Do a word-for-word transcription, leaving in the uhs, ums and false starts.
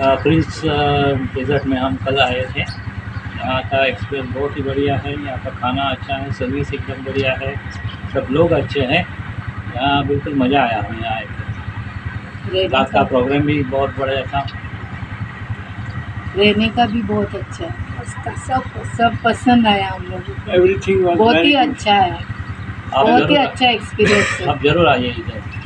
Prince desert में हम कल आए थे। यहाँ का एक्सपीरियंस बहुत ही बढ़िया है, यहाँ का खाना अच्छा है, सर्विस एकदम बढ़िया है, सब लोग अच्छे हैं, यहाँ बिल्कुल मज़ा आया हमें यहाँ आए। रात का प्रोग्राम भी बहुत बढ़िया था, रहने का भी बहुत अच्छा है, सब सब पसंद आया हम लोग, एवरीथिंग बहुत ही अच्छा है, बहुत ही अच्छा एक्सपीरियंस। आप जरूर आइए इधर।